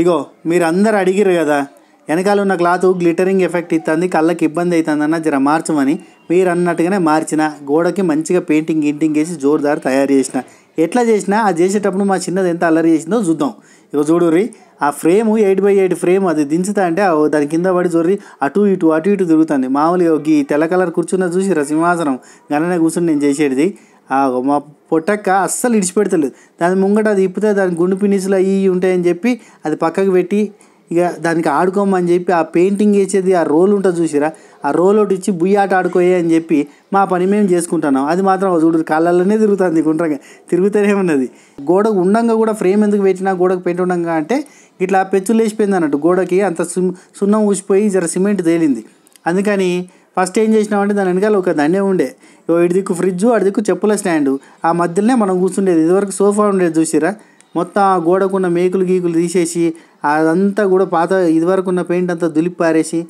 ఇగో మీరందరూ అడిగిరు కదా వెనకాల ఉన్న క్లాత్ గ్లిటరింగ్ ఎఫెక్ట్ ఇస్తుంది కళ్ళకి ఇబ్బంది అవుతుందన్న జర మార్చమని మీరు అన్నట్టుగానే మార్చిన గోడకి మంచిగా పెయింటింగ్ గింటింగ్ చేసి జోర్దార్ తయారు చేసిన ఎట్లా చేసినా అది చేసేటప్పుడు మా చిన్నది ఎంత అల్లరి చేసిందో చూద్దాం ఇగో చూడుర్రి ఆ ఫ్రేమ్ 8x8 ఫ్రేమ్ అది దించుతా అంటే దాని కింద పడి జోర్రి అటు ఇటు తిరుగుతుంది మామూలుగా ఈ తెల్ల కలర్ కూర్చున్న చూసి రసింహాసనం గణనే కూర్చుని నేను చేసేది మా పొట్టక్క అస్సలు ఇడిచిపెడతలేదు దాని ముంగట అది ఇప్పితే దాని గుండు ఫినిష్లు అవి ఉంటాయని చెప్పి అది పక్కకు పెట్టి ఇక దానికి ఆడుకోమని చెప్పి ఆ పెయింటింగ్ వేసేది ఆ రోల్ ఉంటుంది చూసిరా ఆ రోల్ ఒకటి ఇచ్చి బుయ్యాట ఆడుకోయే అని చెప్పి మా పని మేము చేసుకుంటున్నాం అది మాత్రం చూడు కాళ్ళల్లోనే తిరుగుతుంది గుండ్రంగా తిరుగుతూనే ఉన్నది గోడకు ఉండంగా కూడా ఫ్రేమ్ ఎందుకు పెట్టినా గోడకు పెయింట్ ఉండగా అంటే ఇట్లా పెచ్చులు వేసిపోయింది అన్నట్టు గోడకి అంత సున్నం ఊసిపోయి జర సిమెంట్ తేలింది అందుకని ఫస్ట్ ఏం చేసినామంటే దాని వెనకాల ఒక దండే ఉండే ఇటు దిక్కు ఫ్రిడ్జు అటు దిక్కు చెప్పుల స్టాండు ఆ మధ్యలోనే మనం కూర్చుండేది ఇదివరకు సోఫా ఉండేది చూసిరా మొత్తం ఆ గోడకున్న మేకులు గీకులు తీసేసి అదంతా కూడా పాత ఇదివరకు ఉన్న పెయింట్ అంతా దులిపారేసి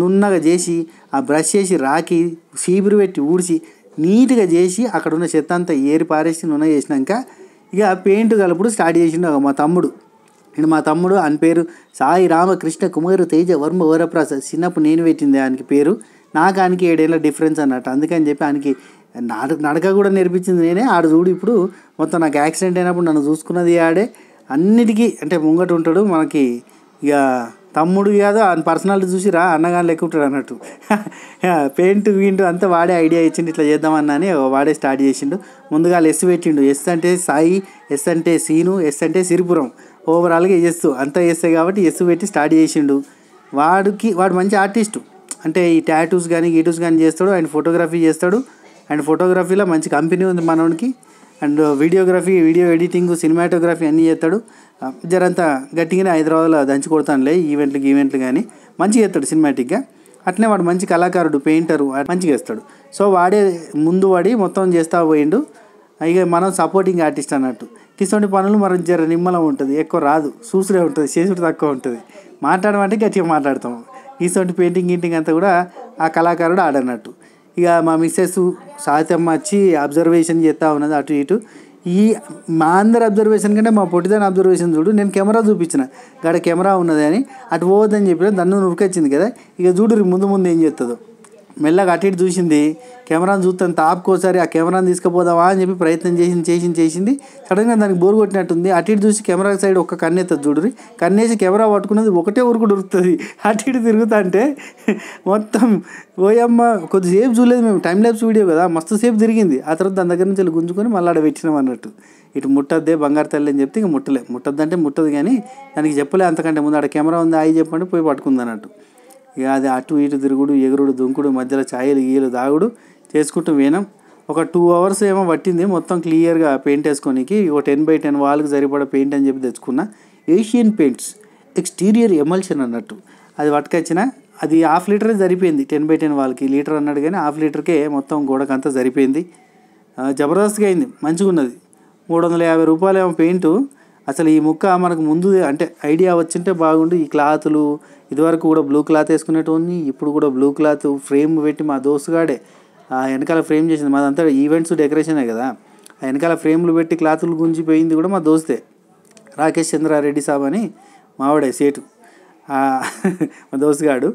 నున్నగా చేసి ఆ బ్రష్ చేసి రాకి సీపురు పెట్టి ఊడ్చి నీట్గా చేసి అక్కడ ఉన్న చెత్త అంతా ఏరి పారేసి నున్న చేసినాక ఇక పెయింట్ కలుపుడు స్టార్ట్ చేసిండు మా తమ్ముడు అండ్ మా తమ్ముడు ఆయన పేరు సాయి రామకృష్ణ కుమారు తేజ వర్మ వరప్రసాద్ చిన్నప్పుడు నేను పెట్టింది ఆయనకి పేరు నాకు ఆయనకి 7 ఏళ్ళ డిఫరెన్స్ అన్నట్టు అందుకని చెప్పి ఆయనకి నడక కూడా నేర్పించింది నేనే ఆడు చూడు ఇప్పుడు మొత్తం నాకు యాక్సిడెంట్ అయినప్పుడు నన్ను చూసుకున్నది ఆడే అన్నిటికీ అంటే ముంగట ఉంటాడు మనకి ఇక తమ్ముడు కాదు ఆయన పర్సనాలిటీ చూసి రా అన్నగాని లెక్క ఉంటాడు అన్నట్టు పెయింట్ గీంటు అంతా వాడే ఐడియా ఇచ్చిండు ఇట్లా చేద్దామన్నా అని వాడే స్టార్ట్ చేసిండు ముందుగా ఎస్ పెట్టిండు ఎస్ అంటే సాయి ఎస్ అంటే సీను ఎస్ అంటే సిరిపురం ఓవరాల్గా ఎస్ అంతా ఎస్సే కాబట్టి ఎస్ పెట్టి స్టార్ట్ చేసిండు వాడు మంచి ఆర్టిస్టు అంటే ఈ టాటూస్ కానీ గీటూస్ కానీ చేస్తాడు అండ్ ఫోటోగ్రఫీ చేస్తాడు అండ్ ఫోటోగ్రఫీలో మంచి కంపెనీ ఉంది మనోడికి and videography video editing cinematography అన్నీ చేస్తాడు జరంతా గట్టిగానే హైదరాబాద్లో దంచి కొడతానులే ఈవెంట్లు కానీ మంచిగా చేస్తాడు సినిమాటిక్గా అట్లనే వాడు మంచి కళాకారుడు పెయింటరు మంచిగా చేస్తాడు సో వాడే ముందు వాడి మొత్తం చేస్తూ పోయిండు ఇక మనం సపోర్టింగ్ ఆర్టిస్ట్ అన్నట్టు ఇటువంటి పనులు మనం జర నిమ్మలం ఉంటుంది ఎక్కువ రాదు చూసుడే ఉంటుంది చేసుడు తక్కువ ఉంటుంది మాట్లాడమంటే గట్టిగా మాట్లాడతాము ఇటువంటి పెయింటింగ్ అంతా కూడా ఆ కళాకారుడు ఆడన్నట్టు ఇక మా మిస్సెస్ సాహిత్యమ్మ వచ్చి అబ్జర్వేషన్ చేస్తూ ఉన్నది అటు ఇటు ఈ మా అందరి అబ్జర్వేషన్ కంటే మా పొట్టిదాని అబ్జర్వేషన్ చూడు నేను కెమెరా చూపించిన గడ కెమెరా ఉన్నది అని అటు పోవద్దని చెప్పిన దన్ను నురికొచ్చింది కదా ఇక చూడు ముందు ఏం చేస్తుందో మెల్లగా అటు ఇటు చూసింది కెమెరాను చూస్తాను తాపుకోసారి ఆ కెమెరాను తీసుకుపోదావా అని చెప్పి ప్రయత్నం చేసింది సడన్గా దానికి బోర్ కొట్టినట్టుంది అటు ఇటు చూసి కెమెరా సైడ్ ఒక్క కన్నెత్తది చూడుర్రి కన్నేసి కెమెరా పట్టుకున్నది ఒకటే ఊరుకు దొరుకుతుంది అటు ఇటు తిరుగుతా అంటే మొత్తం ఓయమ్మ కొద్దిసేపు చూడలేదు మేము టైం ల్యాబ్స్ వీడియో కదా మస్తు సేపు తిరిగింది ఆ తర్వాత దాని దగ్గర నుంచి వెళ్ళి గుంజుకొని మళ్ళీ ఆడ పెట్టినాం అన్నట్టు ఇటు ముట్టద్దే బంగారు తల్లి అని చెప్తే ఇక ముట్టద్దంటే ముట్టదు కానీ దానికి చెప్పలే అంతకంటే ముందు ఆడ కెమెరా ఉంది అయి చెప్పండి పోయి పట్టుకుంది అన్నట్టు ఇక అది అటు ఇటు తిరుగుడు ఎగురుడు దుంకుడు మధ్యలో ఛాయలు గీయలు దాగుడు చేసుకుంటూ పోయినాం ఒక 2 hours ఏమో పట్టింది మొత్తం క్లియర్గా పెయింట్ వేసుకోనికి ఒక 10x10 వాళ్ళకి సరిపడా పెయింట్ అని చెప్పి తెచ్చుకున్నా ఏషియన్ పెయింట్స్ ఎక్స్టీరియర్ ఎమల్షన్ అన్నట్టు అది పట్టుకొచ్చిన అది 1/2 లీటరే సరిపోయింది 10x10 వాళ్ళకి లీటర్ అన్నాడు కానీ 1/2 లీటర్కే మొత్తం గోడకంతా సరిపోయింది జబర్దస్త్గా అయింది మంచిగా ఉన్నది ₹350 ఏమో పెయింటు అసలు ఈ ముక్క మనకు ముందు అంటే ఐడియా వచ్చింటే బాగుండు ఈ క్లాతులు ఇదివరకు కూడా బ్లూ క్లాత్ వేసుకునేటోని ఇప్పుడు కూడా బ్లూ క్లాత్ ఫ్రేమ్ పెట్టి మా దోస్తుగాడే వెనకాల ఫ్రేమ్ చేసింది మాదంతా ఈవెంట్స్ డెకరేషనే కదా ఆ వెనకాల ఫ్రేమ్లు పెట్టి క్లాతులు గుంజిపోయింది కూడా మా దోస్తే రాకేష్ చంద్రారెడ్డి సాబ్ అని మావాడే సేటు మా దోస్తుగాడు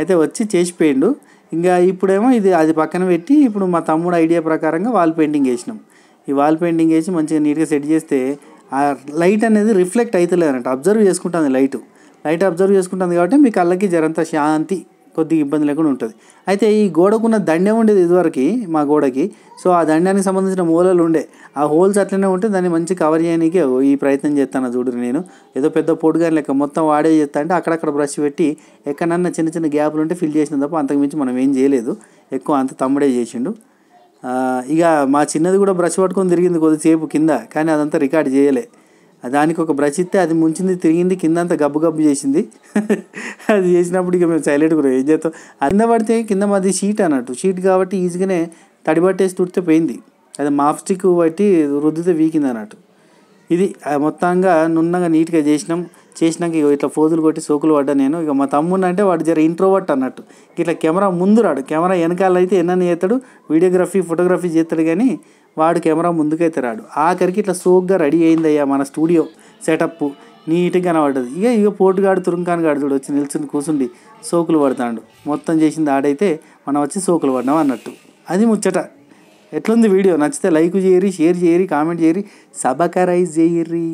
అయితే వచ్చి చేసిపోయిండు ఇంకా ఇప్పుడేమో ఇది అది పక్కన పెట్టి ఇప్పుడు మా తమ్ముడు ఐడియా ప్రకారంగా వాల్ పెయింటింగ్ వేసినాం ఈ వాల్ పెయింటింగ్ వేసి మంచిగా నీట్గా సెట్ చేస్తే ఆ లైట్ అనేది రిఫ్లెక్ట్ అవుతలేదంట అబ్జర్వ్ చేసుకుంటుంది లైట్ అబ్జర్వ్ చేసుకుంటుంది కాబట్టి మీ కళ్ళకి జరంతా శాంతి కొద్దిగా ఇబ్బంది లేకుండా ఉంటుంది అయితే ఈ గోడకున్న దండే ఉండేది ఇదివరకు మా గోడకి సో ఆ దండానికి సంబంధించిన మూలలు ఉండే ఆ హోల్స్ అట్లనే ఉంటే దాన్ని మంచి కవర్ చేయడానికి ఈ ప్రయత్నం చేస్తాను చూడరు నేను ఏదో పెద్ద పొడుగాని లెక్క మొత్తం వాడే చేస్తా అంటే అక్కడక్కడ బ్రష్ పెట్టి ఎక్కడన్నా చిన్న చిన్న గ్యాప్లు ఉంటే ఫిల్ చేసిన తప్ప అంతకుమించి మనం ఏం చేయలేదు ఎక్కువ అంత తమ్ముడే చేసిండు ఇక మా చిన్నది కూడా బ్రష్ పట్టుకొని తిరిగింది కొద్దిసేపు కింద కానీ అదంతా రికార్డ్ చేయలే దానికి ఒక బ్రష్ ఇస్తే అది ముంచింది తిరిగింది కింద అంతా గబ్బు చేసింది అది చేసినప్పుడు ఇక మేము సైలెంట్ కూడా ఏం చేస్తాం కింద పడితే కింద మాది షీట్ అన్నట్టు షీట్ కాబట్టి ఈజీగానే తడిబట్టేసి తుడితే పోయింది అది మాప్ స్టిక్ బట్టి రుద్దితే వీకింది అన్నట్టు ఇది మొత్తంగా నున్నగా నీట్గా చేసినాక ఇక ఇట్లా ఫోజులు కొట్టి సోకులు పడ్డా నేను ఇక మా తమ్ముడు అంటే వాడు జర ఇంట్రోవర్ట్ అన్నట్టు ఇట్లా కెమెరా ముందు రాడు కెమెరా వెనకాల అయితే ఎన్నని చేస్తాడు వీడియోగ్రఫీ ఫోటోగ్రఫీ చేస్తాడు కానీ వాడు కెమెరా ముందుకైతే రాడు ఆఖరికి ఇట్లా సోగ్గా రెడీ అయిందయ్యా మన స్టూడియో సెటప్ नीट कनबड्डदी इक इक पोर्टगाड़ तुरुंकानिगाड़ चूड़ वच्ची निल्चुनि कूसुंडी सोकुलु पड़तांडु मोत्तं चेसिंदी आडैते मनं वच्ची सोकुलु पड्डां अन्नट्टु अदि मुच्चट। एट्लुंदी वीडियो नच्चिते लाइक चेयरि, शेर चेयरि, कामेंट चेयरि, सब्स्क्रैब चेयरि।